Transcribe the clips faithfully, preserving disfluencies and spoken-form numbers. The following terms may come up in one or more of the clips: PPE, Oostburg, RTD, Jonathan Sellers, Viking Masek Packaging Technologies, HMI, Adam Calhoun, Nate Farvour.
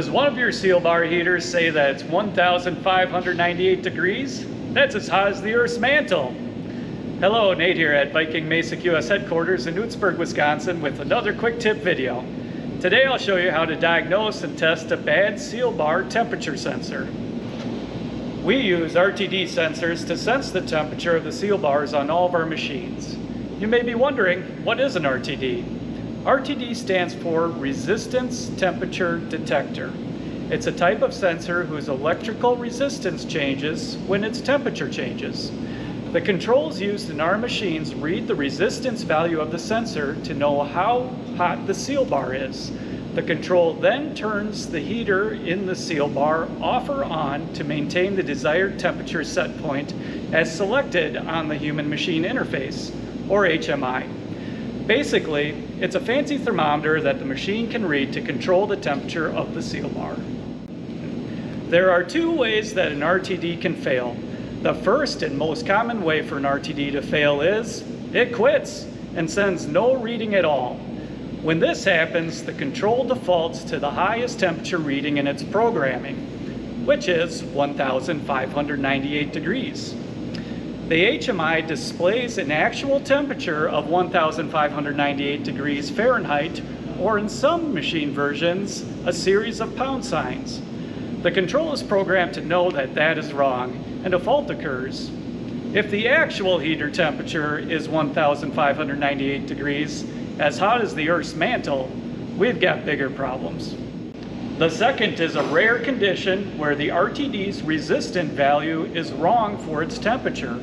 Does one of your seal bar heaters say that it's one thousand five hundred ninety-eight degrees? That's as hot as the Earth's mantle. Hello, Nate here at Viking Masek U S headquarters in Oostburg, Wisconsin with another quick tip video. Today I'll show you how to diagnose and test a bad seal bar temperature sensor. We use R T D sensors to sense the temperature of the seal bars on all of our machines. You may be wondering, what is an R T D? R T D stands for Resistance Temperature Detector. It's a type of sensor whose electrical resistance changes when its temperature changes. The controls used in our machines read the resistance value of the sensor to know how hot the seal bar is. The control then turns the heater in the seal bar off or on to maintain the desired temperature set point as selected on the Human Machine Interface, or H M I. Basically, it's a fancy thermometer that the machine can read to control the temperature of the seal bar. There are two ways that an R T D can fail. The first and most common way for an R T D to fail is it quits and sends no reading at all. When this happens, the control defaults to the highest temperature reading in its programming, which is one thousand five hundred ninety-eight degrees. The H M I displays an actual temperature of one thousand five hundred ninety-eight degrees Fahrenheit, or in some machine versions, a series of pound signs. The control is programmed to know that that is wrong, and a fault occurs. If the actual heater temperature is one thousand five hundred ninety-eight degrees, as hot as the Earth's mantle, we've got bigger problems. The second is a rare condition where the R T D's resistant value is wrong for its temperature.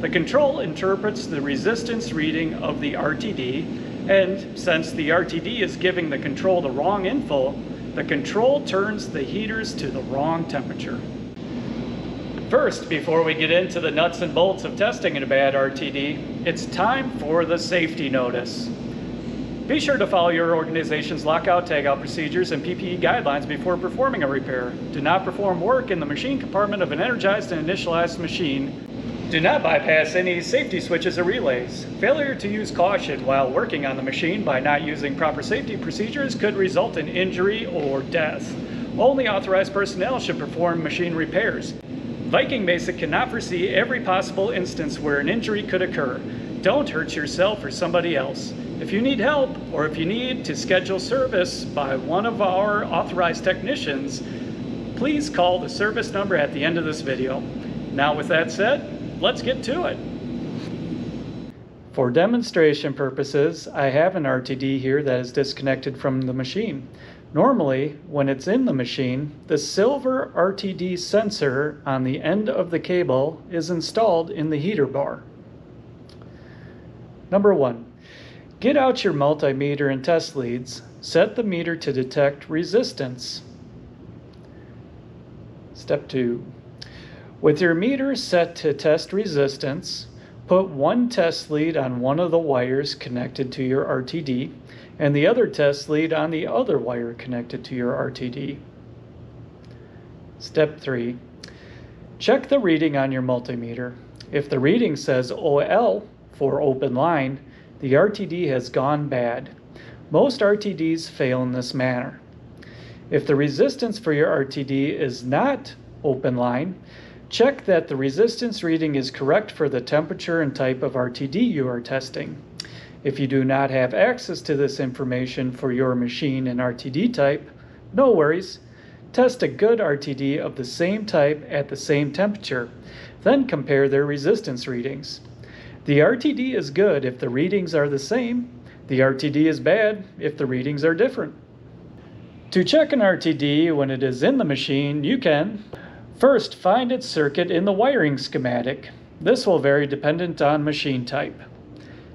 The control interprets the resistance reading of the R T D, and since the R T D is giving the control the wrong info, the control turns the heaters to the wrong temperature. First, before we get into the nuts and bolts of testing in a bad R T D, it's time for the safety notice. Be sure to follow your organization's lockout, tagout procedures and P P E guidelines before performing a repair. Do not perform work in the machine compartment of an energized and initialized machine. Do not bypass any safety switches or relays. Failure to use caution while working on the machine by not using proper safety procedures could result in injury or death. Only authorized personnel should perform machine repairs. Viking Masek cannot foresee every possible instance where an injury could occur. Don't hurt yourself or somebody else. If you need help, or if you need to schedule service by one of our authorized technicians, please call the service number at the end of this video. Now with that said, let's get to it. For demonstration purposes, I have an R T D here that is disconnected from the machine. Normally, when it's in the machine, the silver R T D sensor on the end of the cable is installed in the heater bar. Number one, get out your multimeter and test leads. Set the meter to detect resistance. Step two, with your meter set to test resistance, put one test lead on one of the wires connected to your R T D and the other test lead on the other wire connected to your R T D. Step three, check the reading on your multimeter. If the reading says O L, for open line, the R T D has gone bad. Most R T Ds fail in this manner. If the resistance for your R T D is not open line, check that the resistance reading is correct for the temperature and type of R T D you are testing. If you do not have access to this information for your machine and R T D type, no worries. Test a good R T D of the same type at the same temperature, then compare their resistance readings. The R T D is good if the readings are the same. The R T D is bad if the readings are different. To check an R T D when it is in the machine, you can first find its circuit in the wiring schematic. This will vary dependent on machine type.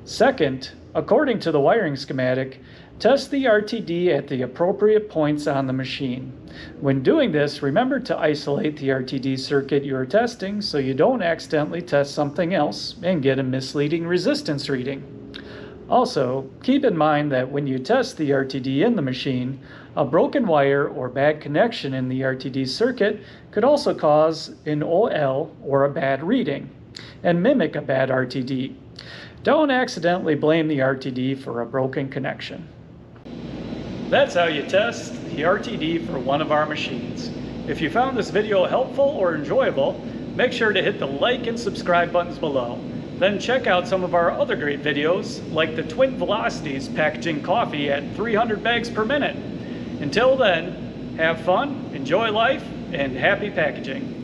Second, according to the wiring schematic, test the R T D at the appropriate points on the machine. When doing this, remember to isolate the R T D circuit you are testing so you don't accidentally test something else and get a misleading resistance reading. Also, keep in mind that when you test the R T D in the machine, a broken wire or bad connection in the R T D circuit could also cause an O L or a bad reading and mimic a bad R T D. Don't accidentally blame the R T D for a broken connection. That's how you test the R T D for one of our machines. If you found this video helpful or enjoyable, make sure to hit the like and subscribe buttons below. Then check out some of our other great videos, like the Twin Velocities packaging coffee at three hundred bags per minute. Until then, have fun, enjoy life, and happy packaging.